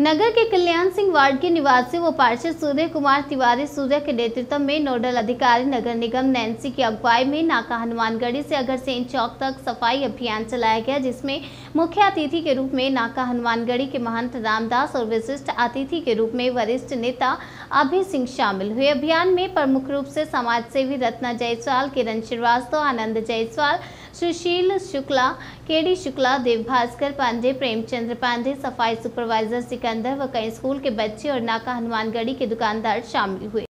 नगर के कल्याण सिंह वार्ड के निवासी व पार्षद सूर्य कुमार तिवारी सूर्य के नेतृत्व में नोडल अधिकारी नगर निगम नैन्सी की अगुवाई में नाका हनुमानगढ़ी से अगरसेन चौक तक सफाई अभियान चलाया गया, जिसमें मुख्य अतिथि के रूप में नाका हनुमानगढ़ी के महंत रामदास और विशिष्ट अतिथि के रूप में वरिष्ठ नेता अभि सिंह शामिल हुए। अभियान में प्रमुख रूप से समाज सेवी रत्ना जायसवाल, किरण श्रीवास्तव, आनंद जायसवाल, सुशील शुक्ला, केडी शुक्ला, देवभास्कर पांडे, प्रेमचंद्र पांडे, सफाई सुपरवाइजर सिकंदर व कई स्कूल के बच्चे और नाका हनुमानगढ़ी के दुकानदार शामिल हुए।